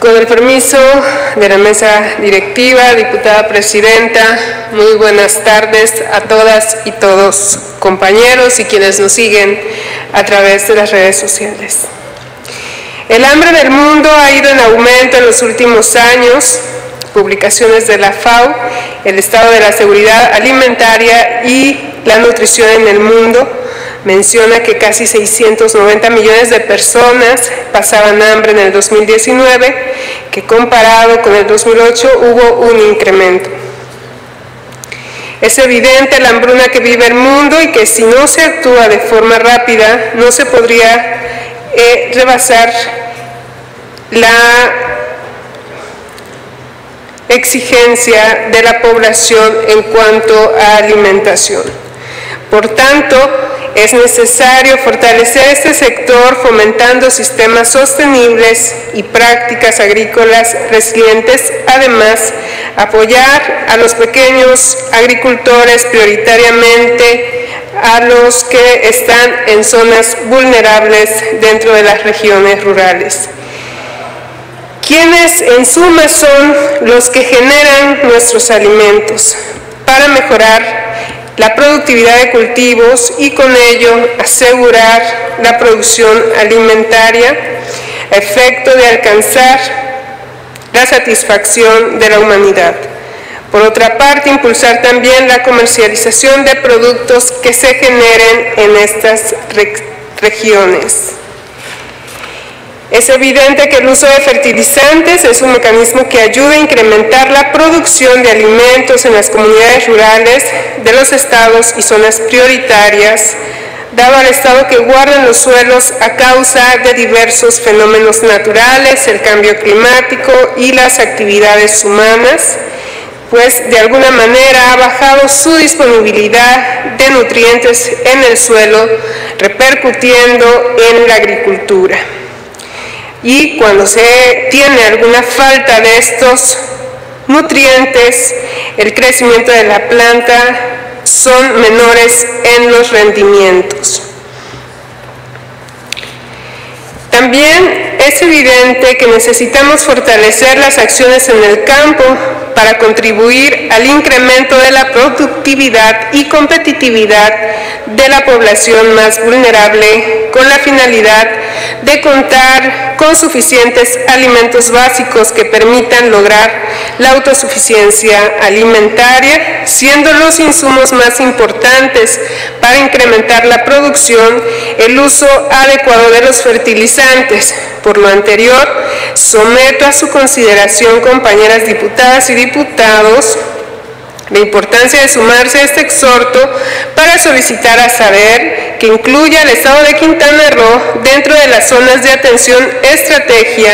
Con el permiso de la mesa directiva, diputada presidenta, muy buenas tardes a todas y todos, compañeros y quienes nos siguen a través de las redes sociales. El hambre del mundo ha ido en aumento en los últimos años. Publicaciones de la FAO, el estado de la seguridad alimentaria y la nutrición en el mundo, menciona que casi 690 millones de personas pasaban hambre en el 2019, que comparado con el 2008 hubo un incremento. Es evidente la hambruna que vive el mundo y que si no se actúa de forma rápida, no se podría rebasar la exigencia de la población en cuanto a alimentación. Por tanto, es necesario fortalecer este sector fomentando sistemas sostenibles y prácticas agrícolas resilientes. Además, apoyar a los pequeños agricultores, prioritariamente a los que están en zonas vulnerables dentro de las regiones rurales, quienes en suma son los que generan nuestros alimentos, para mejorar la productividad de cultivos y con ello asegurar la producción alimentaria a efecto de alcanzar la satisfacción de la humanidad. Por otra parte, impulsar también la comercialización de productos que se generen en estas regiones. Es evidente que el uso de fertilizantes es un mecanismo que ayuda a incrementar la producción de alimentos en las comunidades rurales de los estados y zonas prioritarias, dado al estado que guardan los suelos a causa de diversos fenómenos naturales, el cambio climático y las actividades humanas, pues de alguna manera ha bajado su disponibilidad de nutrientes en el suelo, repercutiendo en la agricultura. Y cuando se tiene alguna falta de estos nutrientes, el crecimiento de la planta son menores en los rendimientos. También es evidente que necesitamos fortalecer las acciones en el campo para contribuir al incremento de la productividad y competitividad de la población más vulnerable, con la finalidad de contar con suficientes alimentos básicos que permitan lograr la autosuficiencia alimentaria, siendo los insumos más importantes para incrementar la producción el uso adecuado de los fertilizantes. Por lo anterior, someto a su consideración, compañeras diputadas y diputados, la importancia de sumarse a este exhorto para solicitar a SADER que incluya al estado de Quintana Roo dentro de las zonas de atención estratégica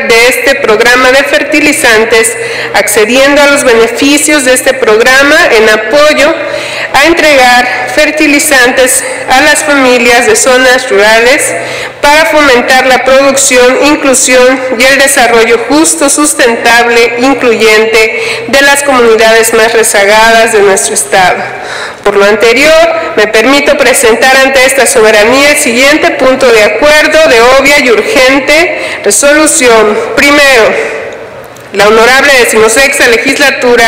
de este programa de fertilizantes, accediendo a los beneficios de este programa en apoyo a entregar fertilizantes a las familias de zonas rurales para fomentar la producción, inclusión y el desarrollo justo, sustentable, incluyente de las comunidades más rezagadas de nuestro estado. Por lo anterior, me permito presentar ante esta soberanía el siguiente punto de acuerdo de obvia y urgente resolución. Primero, la honorable XVI Legislatura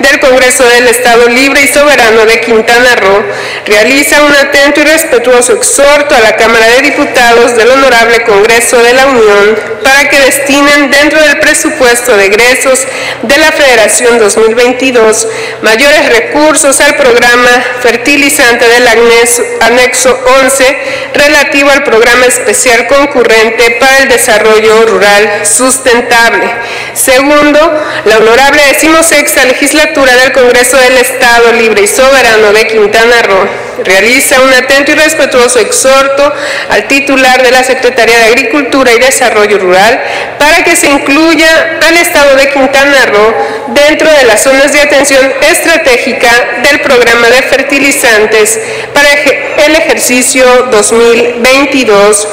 del Congreso del Estado Libre y Soberano de Quintana Roo realiza un atento y respetuoso exhorto a la Cámara de Diputados del Honorable Congreso de la Unión para que destinen dentro del presupuesto de egresos de la Federación 2022 mayores recursos al programa fertilizante del anexo 11 relativo al programa especial concurrente para el desarrollo rural sustentable. Segundo, la honorable decimosexta Legislatura del Congreso del Estado Libre y Soberano de Quintana Roo realiza un atento y respetuoso exhorto al titular de la Secretaría de Agricultura y Desarrollo Rural para que se incluya al estado de Quintana Roo dentro de las zonas de atención estratégica del programa de fertilizantes para el ejercicio 2022,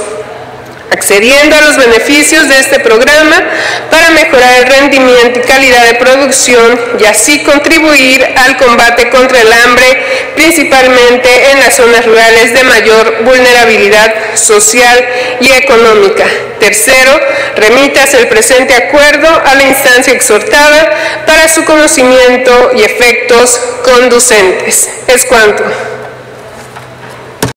accediendo a los beneficios de este programa para mejorar el rendimiento y calidad de producción y así contribuir al combate contra el hambre principalmente en las zonas rurales de mayor vulnerabilidad social y económica. Tercero, remitas el presente acuerdo a la instancia exhortada para su conocimiento y efectos conducentes. Es cuanto.